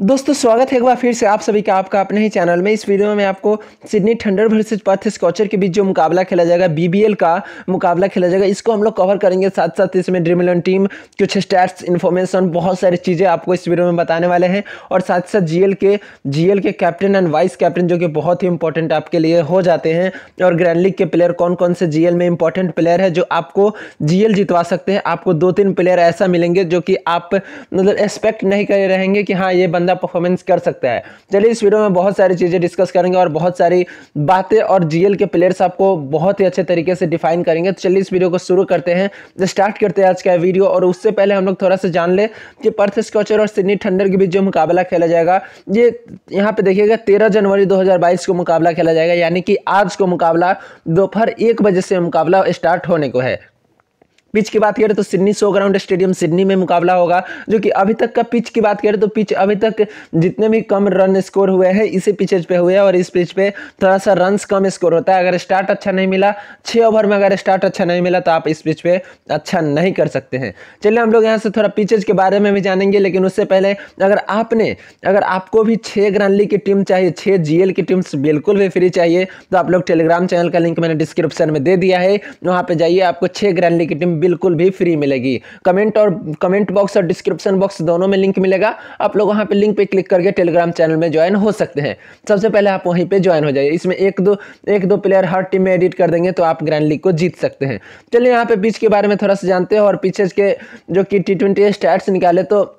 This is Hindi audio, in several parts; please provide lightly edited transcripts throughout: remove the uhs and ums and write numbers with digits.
दोस्तों स्वागत है एक बार फिर से आप सभी का आपका अपने ही चैनल में। इस वीडियो में आपको Sydney Thunder versus Perth Scorcher के बीच जो मुकाबला खेला जाएगा, बीबीएल का मुकाबला खेला जाएगा, इसको हम लोग कवर करेंगे। साथ साथ इसमें ड्रीम11 टीम कुछ स्टैट्स, इन्फॉर्मेशन, बहुत सारी चीज़ें आपको इस वीडियो में बताने वाले हैं। और साथ साथ जीएल के कैप्टन एंड वाइस कैप्टन जो कि बहुत ही इंपॉर्टेंट आपके लिए हो जाते हैं, और ग्रैंड लीग के प्लेयर कौन कौन से जीएल में इंपॉर्टेंट प्लेयर है जो आपको जीएल जितवा सकते हैं। आपको 2-3 प्लेयर ऐसा मिलेंगे जो कि आप मतलब एक्सपेक्ट नहीं करे रहेंगे कि हाँ ये परफॉर्मेंस कर सकता है। चलिए इस वीडियो में बहुत सारी चीजें डिस्कस करेंगे और बहुत सारी बातें और जीएल के प्लेयर्स आपको बहुत ही अच्छे तरीके से डिफाइन करेंगे। तो चलिए इस वीडियो को शुरू करते हैं, स्टार्ट करते हैं आज का वीडियो। और उससे पहले हम लोग थोड़ा सा जान ले कि पर्थ स्कॉचर और सिडनी थंडर के बीच जो मुकाबला खेला जाएगा, ये यहाँ पे देखिएगा 13 जनवरी 2022 को मुकाबला खेला जाएगा, यानी कि आज को मुकाबला दोपहर 1 बजे से मुकाबला स्टार्ट होने को है। पिच की बात करें तो Sydney show ground stadium Sydney में मुकाबला होगा, जो कि अभी तक का पिच की बात करें तो पिच अभी तक जितने भी कम रन स्कोर हुए हैं इसी पिचेज पे हुए हैं, और इस पिच पे थोड़ा सा रन कम स्कोर होता है। अगर स्टार्ट अच्छा नहीं मिला, 6 ओवर में अगर स्टार्ट अच्छा नहीं मिला तो आप इस पिच पे अच्छा नहीं कर सकते हैं। चलिए हम लोग यहाँ से थोड़ा पिचेज के बारे में भी जानेंगे, लेकिन उससे पहले अगर आपको भी 6 ग्रैंड लीग की टीम चाहिए, 6 जीएल की टीम्स बिल्कुल भी फ्री चाहिए, तो आप लोग टेलीग्राम चैनल का लिंक मैंने डिस्क्रिप्शन में दे दिया है, वहाँ पर जाइए, आपको 6 ग्रैंड लीग की टीम बिल्कुल भी फ्री मिलेगी। कमेंट बॉक्स और डिस्क्रिप्शन बॉक्स दोनों में लिंक मिलेगा, आप लोग वहां पे लिंक पे क्लिक करके टेलीग्राम चैनल में ज्वाइन हो सकते हैं। सबसे पहले आप वहीं पे ज्वाइन हो जाइए, इसमें एक दो प्लेयर हर टीम में एडिट कर देंगे तो आप ग्रैंड लीग को जीत सकते हैं। चलिए यहाँ पे पिच के बारे में थोड़ा सा जानते हैं। और पिचेज के जो कि T20 स्टैट्स निकाले तो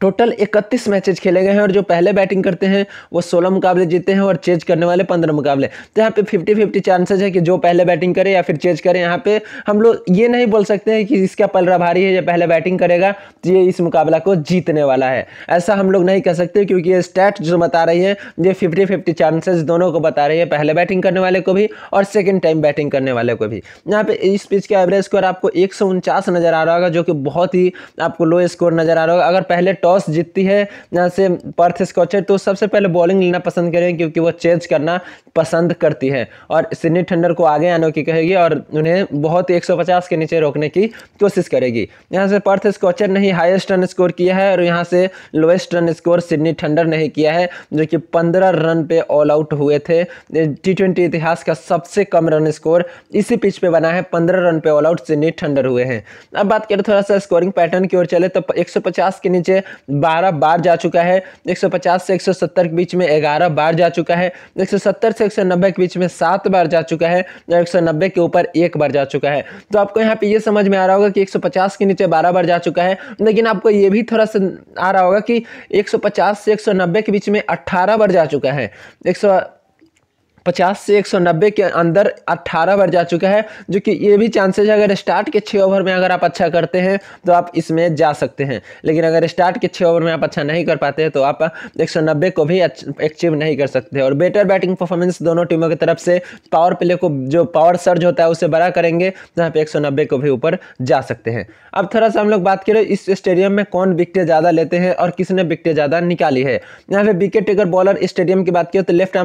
टोटल 31 मैचेज खेले गए हैं, और जो पहले बैटिंग करते हैं वो 16 मुकाबले जीते हैं और चेज करने वाले 15 मुकाबले। तो यहाँ पे 50-50 चांसेस है कि जो पहले बैटिंग करे या फिर चेज करे। यहाँ पे हम लोग ये नहीं बोल सकते हैं कि इसका पलड़ा भारी है, ये पहले बैटिंग करेगा तो ये इस मुकाबला को जीतने वाला है, ऐसा हम लोग नहीं कह सकते, क्योंकि ये स्टैट जो बता रही है ये 50-50 चांसेस दोनों को बता रही है, पहले बैटिंग करने वाले को भी और सेकेंड टाइम बैटिंग करने वाले को भी। यहाँ पे इस पिच का एवरेज स्कोर आपको 149 नजर आ रहा होगा, जो कि बहुत ही आपको लो स्कोर नजर आ रहा होगा। अगर पहले टॉस जीतती है यहाँ से पर्थ स्कॉचर तो सबसे पहले बॉलिंग लेना पसंद करेंगे, क्योंकि वो चेज करना पसंद करती है, और सिडनी थंडर को आगे आने की कहेगी और उन्हें बहुत 150 के नीचे रोकने की कोशिश करेगी। यहाँ से पर्थ स्कॉचर ने ही हाईएस्ट रन स्कोर किया है, और यहाँ से lowest run score Sydney Thunder ने ही किया है, जो कि 15 रन पे ऑल आउट हुए थे। T20 इतिहास का सबसे कम रन स्कोर इसी पिच पे बना है, 15 रन पे ऑल आउट सिडनी थंडर हुए हैं। अब बात करें थोड़ा सा स्कोरिंग पैटर्न की ओर चले तो 150 के नीचे 12 बार जा चुका है, 150 से 170 के बीच में 11 बार जा चुका है, 170 से 190 के बीच में 7 बार जा चुका है, और 190 के ऊपर 1 बार जा चुका है। तो आपको यहाँ पे ये समझ में आ रहा होगा कि 150 के नीचे 12 बार जा चुका है, लेकिन आपको ये भी थोड़ा सा आ रहा होगा कि 150 से 190 के बीच में 18 बार जा चुका है, 150 से 190 के अंदर 18 बार जा चुका है, जो कि ये भी चांसेस है। अगर स्टार्ट के 6 ओवर में अगर आप अच्छा करते हैं तो आप इसमें जा सकते हैं, लेकिन अगर स्टार्ट के 6 ओवर में आप अच्छा नहीं कर पाते हैं तो आप 190 को भी अचीव नहीं कर सकते। और बेटर बैटिंग परफॉर्मेंस दोनों टीमों की तरफ से, पावर प्ले को जो पावर सर्ज होता है उसे बड़ा करेंगे तो यहाँ पे 190 को भी ऊपर जा सकते हैं। अब थोड़ा सा हम लोग बात करें इस स्टेडियम में कौन विकेटें ज़्यादा लेते हैं और किसने विकेटें ज़्यादा निकाली है। यहाँ पे विकेट टेकर बॉलर स्टेडियम की बात करें तो लेफ्ट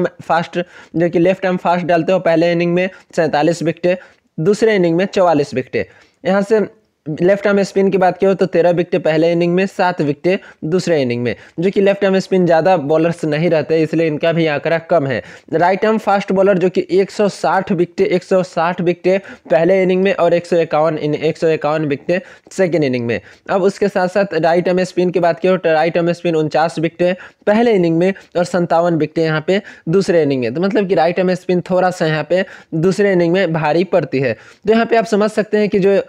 आर्म फास्ट डालते हो, पहले इनिंग में 47 विकेटें, दूसरे इनिंग में 44 विकेटें। यहाँ से लेफ्ट आर्म स्पिन की बात करें तो 13 विकेटें पहले इनिंग में, 7 विकेटें दूसरे इनिंग में, जो कि लेफ्ट आर्म स्पिन ज़्यादा बॉलर्स नहीं रहते इसलिए इनका भी आंकड़ा कम है। राइट आर्म फास्ट बॉलर जो कि 160 विकेटें पहले इनिंग में और 151 विकेटें सेकेंड इनिंग में। अब उसके साथ साथ राइट आर्म स्पिन की बात करें तो राइट आर्म स्पिन 49 विकेटें पहले इनिंग में और 57 विकेटें यहाँ पे दूसरे इनिंग में। तो मतलब कि राइट आर्म स्पिन थोड़ा सा यहाँ पे दूसरे इनिंग में भारी पड़ती है। तो यहाँ पे आप समझ सकते हैं कि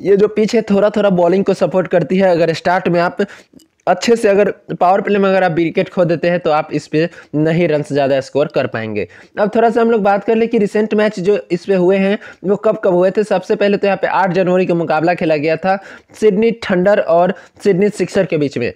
ये जो पिच है थोड़ा बॉलिंग को सपोर्ट करती है। अगर स्टार्ट में आप अच्छे से अगर पावर प्ले में अगर आप विकेट खो देते हैं तो आप इस पर नहीं रन ज़्यादा स्कोर कर पाएंगे। अब थोड़ा सा हम लोग बात कर ले कि रिसेंट मैच जो इस पर हुए हैं वो कब कब हुए थे। सबसे पहले तो यहाँ पे 8 जनवरी का मुकाबला खेला गया था सिडनी थंडर और सिडनी सिक्सर के बीच में।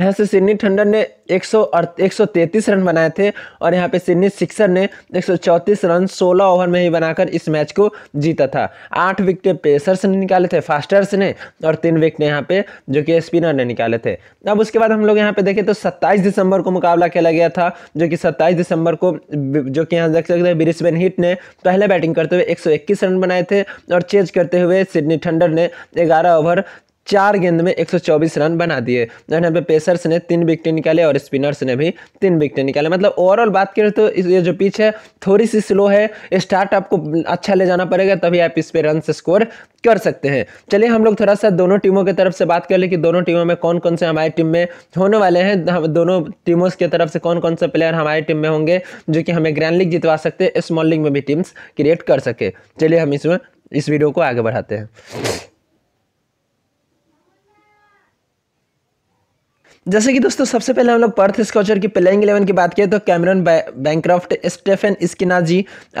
यहाँ से सिडनी थंडर ने 133 रन बनाए थे और यहाँ पे सिडनी सिक्सर ने 134 रन 16 ओवर में ही बनाकर इस मैच को जीता था। 8 विकेटें पेसर्स ने निकाले थे, फास्टर्स ने, और 3 विकेट यहाँ पे जो कि स्पिनर ने निकाले थे। अब उसके बाद हम लोग यहाँ पे देखें तो 27 दिसंबर को मुकाबला खेला गया था, जो कि 27 दिसंबर को जो कि यहाँ देख सकते हैं ब्रिस्बेन हीट ने पहले बैटिंग करते हुए 121 रन बनाए थे और चेज करते हुए सिडनी थंडर ने 11 ओवर चार गेंद में 124 रन बना दिए। यहाँ पे पेसर्स ने 3 विकेट निकाले और स्पिनर्स ने भी 3 विकेट निकाले। मतलब ओवरऑल बात करें तो ये जो पिच है थोड़ी सी स्लो है, स्टार्ट आपको अच्छा ले जाना पड़ेगा तभी आप इस पे रन से स्कोर कर सकते हैं। चलिए हम लोग थोड़ा सा दोनों टीमों की तरफ से बात कर ले कि दोनों टीमों में कौन कौन से हमारी टीम में होने वाले हैं, दोनों टीमों की तरफ से कौन कौन से प्लेयर हमारी टीम में होंगे जो कि हमें ग्रैंड लीग जितवा सकते हैं, स्मॉल लीग में भी टीम्स क्रिएट कर सके। चलिए हम इसमें इस वीडियो को आगे बढ़ाते हैं। जैसे कि दोस्तों सबसे पहले हम लोग पर्थ स्कॉचर की प्लेइंग 11 की बात करें तो Cameron Bancroft, Stephen Eskinazi,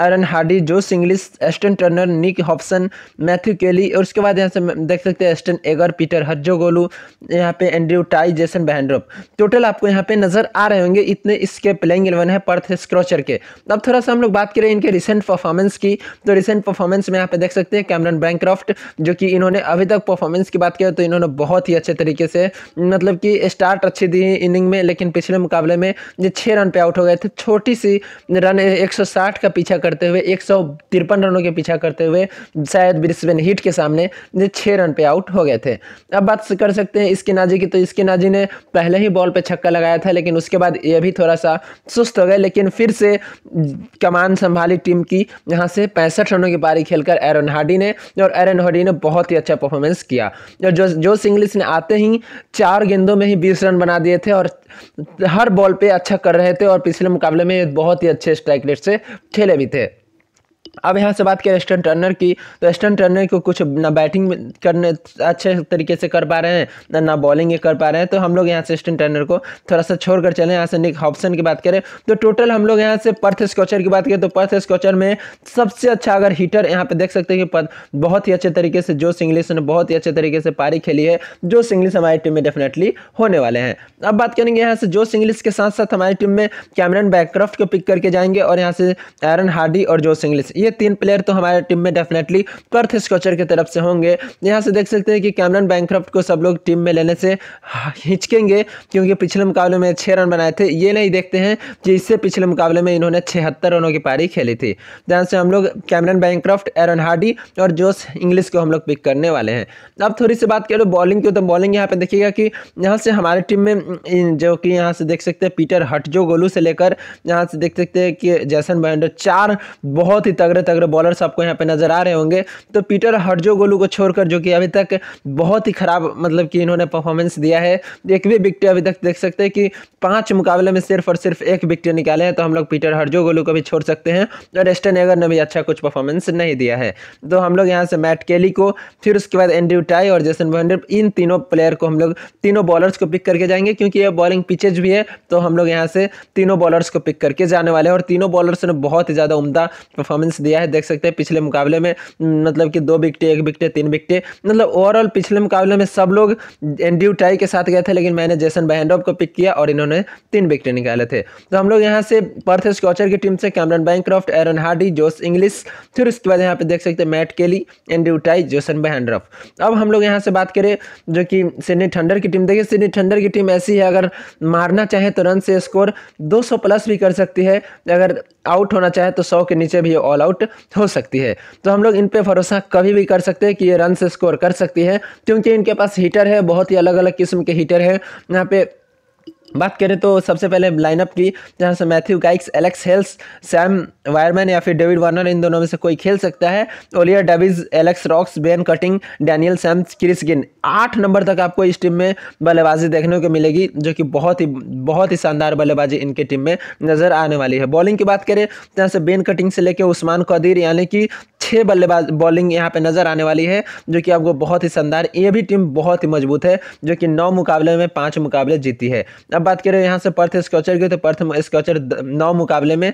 Aaron Hardie, Josh Inglis, Ashton Turner, Nick Hobson, Matthew Kelly और उसके बाद यहाँ से देख सकते हैं एस्टन एगर, पीटर हट्ज़ोग्लू, यहाँ पे Andrew Tye, Jason Behrendorff. Total आपको यहाँ पे नजर आ रहे होंगे, इतने इसके प्लेइंग 11 है पर्थ स्कॉचर के। अब थोड़ा सा हम लोग बात करें इनके रिसेंट परफॉर्मेंस की तो रिसेंट परफॉर्मेंस में यहाँ पे देख सकते हैं कैमरन बैंक्रॉफ्ट जो कि इन्होंने अभी तक परफॉर्मेंस की बात करें तो इन्होंने बहुत ही अच्छे तरीके से मतलब कि स्टार्ट अच्छी दी इनिंग में, लेकिन पिछले मुकाबले में ये 6 रन पे आउट हो गए थे। छोटी सी रन 160 का पीछा करते हुए, 153 रनों के पीछा करते हुए शायद ब्रिस्बेन हीट के सामने ये 6 रन पे आउट हो गए थे। अब बात कर सकते हैं एस्किनाजी की तो एस्किनाजी ने पहले ही बॉल पे छक्का लगाया था, लेकिन उसके बाद ये भी थोड़ा सा सुस्त हो गए, लेकिन फिर से कमान संभाली टीम की। यहाँ से 65 रनों की पारी खेलकर एरन हार्डी ने, और एरन हार्डी ने बहुत ही अच्छा परफॉर्मेंस किया। और जोश इंग्लिस ने आते ही 4 गेंदों में ही 20 रन बना दिए थे और हर बॉल पे अच्छा कर रहे थे और पिछले मुकाबले में बहुत ही अच्छे स्ट्राइक रेट से खेले भी थे। अब यहाँ से बात करें एस्टन टर्नर की तो एस्टन टर्नर को कुछ ना बैटिंग करने अच्छे तरीके से कर पा रहे हैं ना बॉलिंग कर पा रहे हैं, तो हम लोग यहाँ से एस्टन टर्नर को थोड़ा सा छोड़कर चलें। यहाँ से निक हॉब्सन की बात करें तो टोटल हम लोग यहाँ से पर्थ स्कॉचर की बात करें तो पर्थ स्कॉचर में सबसे अच्छा अगर हीटर यहाँ पे देख सकते हैं कि बहुत ही अच्छे तरीके से जोश इंग्लिस ने बहुत ही अच्छे तरीके से पारी खेली है। जोश इंग्लिस हमारी टीम में डेफिनेटली होने वाले हैं। अब बात करेंगे यहाँ से जोश इंग्लिस के साथ साथ हमारी टीम में कैमरन बैक्रॉफ्ट को पिक करके जाएंगे और यहाँ से एरन हार्डी और जोश इंग्लिस, ये 3 प्लेयर तो हमारे टीम में डेफिनेटली पर्थ स्कॉचर की तरफ से होंगे। यहाँ से देख सकते हैं कि कैमरन बैंक्रॉफ्ट को सब लोग टीम में लेने से हिचकेंगे क्योंकि पिछले मुकाबले में 6 रन बनाए थे। ये नहीं देखते हैं कि इससे पिछले मुकाबले में इन्होंने 76 रनों की पारी खेली थी। जहाँ से हम लोग कैमरन बैंक्रॉफ्ट, एरन हार्डी और जोश इंग्लिस को हम लोग पिक करने वाले हैं। अब थोड़ी सी बात करें बॉलिंग की तो बॉलिंग यहाँ पर देखिएगा कि यहाँ से हमारी टीम में जो कि यहाँ से देख सकते हैं पीटर हट्ज़ोग्लू से लेकर यहाँ से देख सकते हैं कि जैसन बेहरडॉफ, 4 बहुत ही तगड़े बॉलर्स आपको यहाँ पे नजर आ रहे होंगे। तो पीटर हट्ज़ोग्लू को छोड़कर जो कि अभी तक बहुत ही खराब मतलब कि इन्होंने परफॉर्मेंस दिया है, एक भी विकेट अभी तक देख सकते हैं कि 5 मुकाबले में सिर्फ और सिर्फ 1 विकेट निकाले हैं, तो हम लोग पीटर हट्ज़ोग्लू को भी छोड़ सकते हैं। और एस्टन एगर ने भी अच्छा कुछ परफॉर्मेंस नहीं दिया है, तो हम लोग यहाँ से मैट केली को, फिर उसके बाद एंड्रयू टाई और जेसन बेहरडॉफ, इन तीनों प्लेयर को हम लोग, तीनों बॉलर्स को पिक करके जाएंगे क्योंकि ये बॉलिंग पिचेज भी है, तो हम लोग यहाँ से तीनों बॉलर्स को पिक करके जाने वाले हैं। और तीनों बॉलर्स ने बहुत ही ज़्यादा उम्दा परफॉर्मेंस दिया है, देख सकते हैं पिछले मुकाबले में मतलब कि 2 विकेट, 1 विकेट, 3 विकेट, मतलब ओवरऑल पिछले मुकाबले में सब लोग एंड्रयू टाई के साथ गए थे, लेकिन मैंने जेसन बेहरडॉफ को पिक किया और इन्होंने 3 विकेट निकाले थे। तो हम लोग यहाँ से पर्थ स्कॉचर की टीम से Cameron Bancroft, Aaron Hardie, Josh Inglis, फिर उसके बाद यहाँ पे देख सकते हैं मैट केली, एंड्रयू टाई, जेसन बेहरडॉफ। अब हम लोग यहाँ से बात करें जो कि सिडनी थंडर की टीम, देखिए सिडनी थंडर की टीम ऐसी है अगर मारना चाहे तो रन से स्कोर 200 प्लस भी कर सकती है, अगर आउट होना चाहे तो 100 के नीचे भी ऑल आउट हो सकती है। तो हम लोग इन पे भरोसा कभी भी कर सकते हैं कि ये रन से स्कोर कर सकती है क्योंकि इनके पास हीटर है, बहुत ही अलग अलग किस्म के हीटर है। यहाँ पे बात करें तो सबसे पहले लाइनअप की, जहाँ से Matthew Gilkes, Alex Hales, Sam Whiteman या फिर डेविड वार्नर, इन दोनों में से कोई खेल सकता है। Oliver Davies, Alex Ross, Ben Cutting, Daniel Sams, Chris Green, 8 number तक आपको इस टीम में बल्लेबाजी देखने को मिलेगी जो कि बहुत ही शानदार बल्लेबाजी इनके टीम में नज़र आने वाली है। बॉलिंग की बात करें जहाँ से बेन कटिंग से लेकर उस्मान क़दीर, यानी कि 6 बल्लेबाज बॉलिंग यहाँ पे नज़र आने वाली है जो कि आपको बहुत ही शानदार, ये भी टीम बहुत ही मजबूत है जो कि 9 मुकाबले में 5 मुकाबले जीती है। अब बात करें यहाँ से पर्थ स्कॉचर की तो पर्थ स्कॉचर 9 मुकाबले में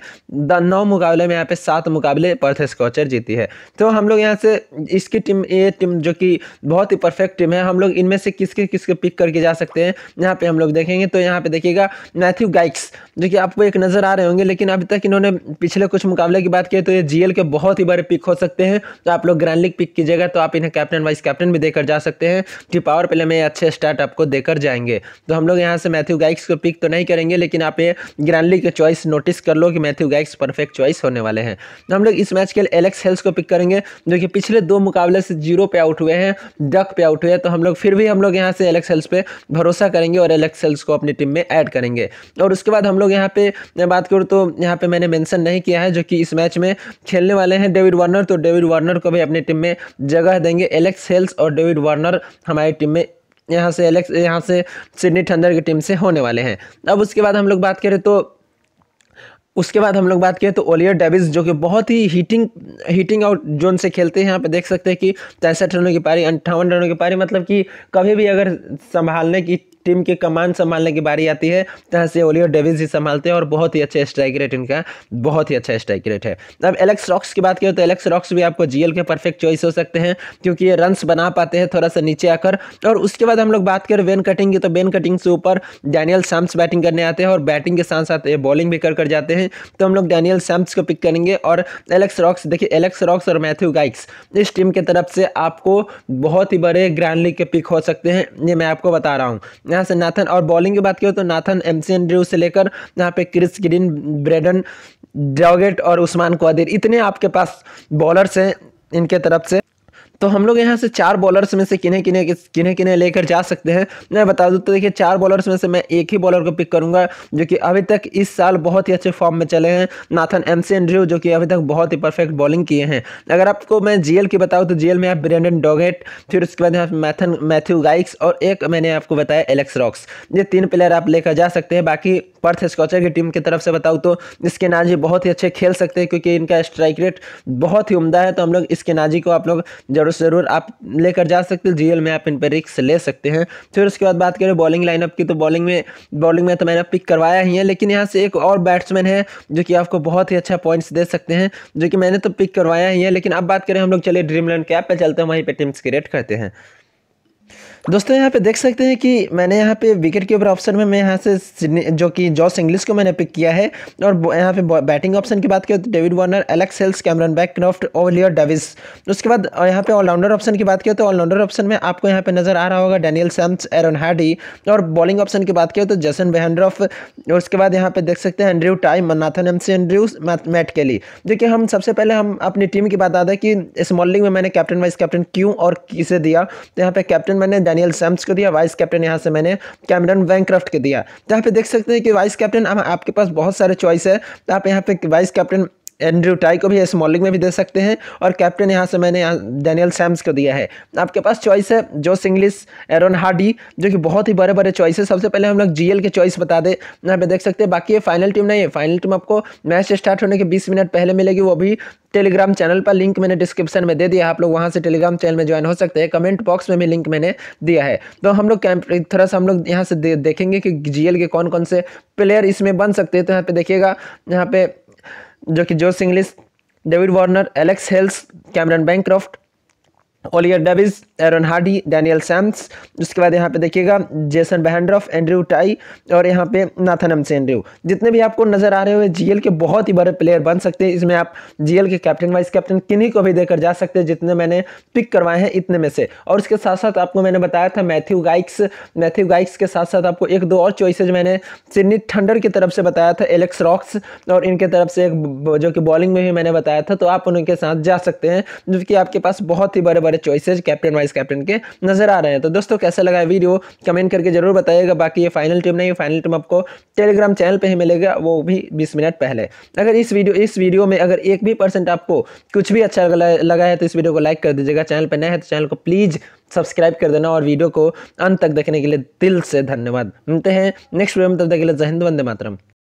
यहाँ पे 7 मुकाबले पर्थ स्कॉचर जीती है। तो हम लोग यहाँ से इसकी टीम, ये टीम जो कि बहुत ही परफेक्ट टीम है, हम लोग इनमें से किसके किसके पिक करके जा सकते हैं यहाँ पे हम लोग देखेंगे। तो यहाँ पे देखिएगा मैथ्यू गिल्क्स जो कि आपको एक नज़र आ रहे होंगे, लेकिन अभी तक इन्होंने पिछले कुछ मुकाबले की बात करें तो ये जीएल के बहुत ही बड़े पिक हो सकते हैं। तो आप लोग ग्रैंड लीग पिक कीजिएगा तो आप इन्हें कैप्टन वाइस कैप्टन भी देकर जा सकते हैं कि पावर प्ले में अच्छे स्टार्ट आपको देकर जाएंगे। तो हम लोग यहाँ से मैथ्यू गिल्क्स गैक्स को पिक तो नहीं करेंगे, लेकिन आप ये ग्रैंडली के चॉइस नोटिस कर लो कि मैथ्यू गैक्स परफेक्ट चॉइस होने वाले हैं। हम लोग इस मैच के लिए एलेक्स हेल्स को पिक करेंगे जो कि पिछले दो मुकाबले से 0 पे आउट हुए हैं, डक पे आउट हुए हैं, तो हम लोग फिर भी हम लोग यहाँ से एलेक्स हेल्स पे भरोसा करेंगे और एलेक्स हेल्स को अपनी टीम में ऐड करेंगे। और उसके बाद हम लोग यहाँ पे बात करूँ तो यहाँ पे मैंने मेंशन नहीं किया है जो कि इस मैच में खेलने वाले हैं डेविड वार्नर, तो डेविड वार्नर को भी अपनी टीम में जगह देंगे। एलेक्स हेल्स और डेविड वार्नर हमारी टीम में यहाँ से सिडनी थंडर की टीम से होने वाले हैं। अब उसके बाद हम लोग बात करें तो ओलियर डेविस जो कि बहुत ही हीटिंग आउट जोन से खेलते हैं। यहाँ पे देख सकते हैं कि 63 रनों की पारी, 58 रनों की पारी, मतलब कि कभी भी अगर संभालने की टीम की कमान संभालने की बारी आती है तहाँ से ओलियर डेविस ही संभालते हैं और बहुत ही अच्छा स्ट्राइक रेट इनका, बहुत ही अच्छा स्ट्राइक रेट है। अब एलेक्स रॉक्स की बात करें तो एलेक्स रॉक्स भी आपको जीएल के परफेक्ट चॉइस हो सकते हैं क्योंकि ये रन्स बना पाते हैं थोड़ा सा नीचे आकर। और उसके बाद हम लोग बात करें बेन कटिंग की, तो बेन कटिंग से ऊपर डैनियल सैम्स बैटिंग करने आते हैं और बैटिंग के साथ साथ ये बॉलिंग भी कर जाते हैं, तो हम लोग डैनियल सैम्स को पिक करेंगे। और एलेक्स रॉक्स, देखिए एलेक्स रॉक्स और मैथ्यू गाइक्स इस टीम की तरफ से आपको बहुत ही बड़े ग्रैंड लीग के पिक हो सकते हैं, ये मैं आपको बता रहा हूँ। यहाँ से नाथन, और बॉलिंग की बात करें तो नाथन एमसीएनड्रू से लेकर यहाँ पे क्रिस ग्रीन, ब्रेडन डॉगेट और उस्मान क़ादिर, इतने आपके पास बॉलर्स हैं इनके तरफ से। तो हम लोग यहाँ से चार बॉलर्स में से किन्हें लेकर जा सकते हैं मैं बता दूँ तो देखिए चार बॉलर्स में से मैं एक ही बॉलर को पिक करूँगा जो कि अभी तक इस साल बहुत ही अच्छे फॉर्म में चले हैं, नाथन एमसीएनड्रू, जो कि अभी तक बहुत ही परफेक्ट बॉलिंग किए हैं। अगर आपको मैं जीएल की बताऊँ तो जीएल में आप ब्रेंडन डॉगेट, फिर उसके बाद यहाँ पे मैथ्यू गाइक्स और एक मैंने आपको बताया एलेक्स रॉक्स, ये तीन प्लेयर आप लेकर जा सकते हैं। बाकी पर्थ स्कॉचर की टीम की तरफ से बताऊँ तो इस्किनाजी बहुत ही अच्छे खेल सकते हैं क्योंकि इनका स्ट्राइक रेट बहुत ही उम्दा है, तो हम लोग इस्किनाजी को आप लोग ज़रूर आप लेकर जा सकते हैं, जीएल में आप इन पर रिस्क ले सकते हैं। फिर उसके बाद बात करें बॉलिंग लाइनअप की, तो बॉलिंग में तो मैंने पिक करवाया ही है, लेकिन यहाँ से एक और बैट्समैन है जो कि आपको बहुत ही अच्छा पॉइंट्स दे सकते हैं, जो कि मैंने तो पिक करवाया ही है। लेकिन अब बात करें हम लोग, चलिए ड्रीमलैंड के ऐप पे चलते हैं, वहीं पर टीम्स क्रिएट करते हैं। दोस्तों यहाँ पे देख सकते हैं कि मैंने यहाँ पे विकेट कीपर ऑप्शन में मैं यहाँ से जो कि जॉश इंग्लिस को मैंने पिक किया है, और यहाँ पे बैटिंग ऑप्शन की बात करें तो David Warner, Alex Hales, Cameron Bancroft, Oliver Davies. उसके बाद यहाँ पे ऑलराउंडर ऑप्शन की बात करें तो ऑलराउंडर ऑप्शन में आपको यहाँ पे नजर आ रहा होगा डैनियल सैम्स, एरन हार्डी, और बॉलिंग ऑप्शन की बात करें तो जेसन बेहरडॉफ, और उसके बाद यहाँ पे देख सकते हैं Andrew Tye, Nathan McAndrew, Matt Kelly. जो कि हम सबसे पहले हम अपनी टीम की बात आता है कि स्मॉल लीग में मैंने कैप्टन वाइस कैप्टन क्यों और किसे दिया, तो यहाँ पे कैप्टन मैंने डैनियल सैम्स को दिया, वाइस कैप्टन यहाँ से मैंने कैमरन बैनक्रॉफ्ट को दिया। यहाँ पे देख सकते हैं कि वाइस कैप्टन आपके पास बहुत सारे चॉइस है, तो आप यहाँ पे वाइस कैप्टन एंड्रयू टाई को भी स्मॉल लीग में भी दे सकते हैं, और कैप्टन यहाँ से मैंने डैनियल सैम्स को दिया है। आपके पास चॉइस है जॉश इंग्लिस, एरन हार्डी, जो कि बहुत ही बड़े बड़े चॉइस है। सबसे पहले हम लोग जीएल के चॉइस बता दें, यहाँ पे देख सकते हैं। बाकी ये फाइनल टीम नहीं है, फाइनल टीम आपको मैच स्टार्ट होने के 20 मिनट पहले मिलेगी, वो भी टेलीग्राम चैनल पर। लिंक मैंने डिस्क्रिप्शन में दे दिया, आप लोग वहाँ से टेलीग्राम चैनल में ज्वाइन हो सकते हैं, कमेंट बॉक्स में भी लिंक मैंने दिया है। तो हम लोग थोड़ा सा हम लोग यहाँ से देखेंगे कि जीएल के कौन कौन से प्लेयर इसमें बन सकते हैं। तो यहाँ पे देखिएगा, यहाँ पे जो कि Josh Inglis, David Warner, Alex Hales, Cameron Bancroft, Oliver Davies, Aaron Hardie, Daniel Sams, उसके बाद यहाँ पे देखिएगा जेसन बेहरडॉफ, एंड्रयू टाई और यहाँ पे नाथन एमसीएनड्रू। जितने भी आपको नजर आ रहे हुए जीएल के बहुत ही बड़े प्लेयर बन सकते हैं। इसमें आप जीएल के कैप्टन वाइस कैप्टन किन्हीं को भी देकर जा सकते हैं जितने मैंने पिक करवाए हैं इतने में से। और उसके साथ साथ आपको मैंने बताया था मैथ्यू गाइक्स के साथ साथ आपको एक दो और चॉइसेज मैंने सिडनी थंडर की तरफ से बताया था, एलेक्स रॉक्स और इनके तरफ से एक जो कि बॉलिंग में भी मैंने बताया था, तो आप उनके साथ जा सकते हैं, जो कि आपके पास बहुत ही बड़े बड़े चॉइसेस कैप्टन वाइस कैप्टन के नजर आ रहे हैं। तो दोस्तों कैसा लगा वीडियो कमेंट करके जरूर बताइएगा। बाकी ये फाइनल टीम नहीं, फाइनल टीम आपको टेलीग्राम चैनल पे ही मिलेगा, वो भी 20 मिनट पहले। अगर इस वीडियो में अगर 1% आपको कुछ भी अच्छा लगा है तो इस वीडियो को लाइक कर दीजिएगा। चैनल पर नया है तो चैनल को प्लीज सब्सक्राइब कर देना, और वीडियो को अंत तक देखने के लिए दिल से धन्यवाद। मिलते हैं नेक्स्ट वीडियो में, तब तक के लिए जय हिंद, वंदे मातरम।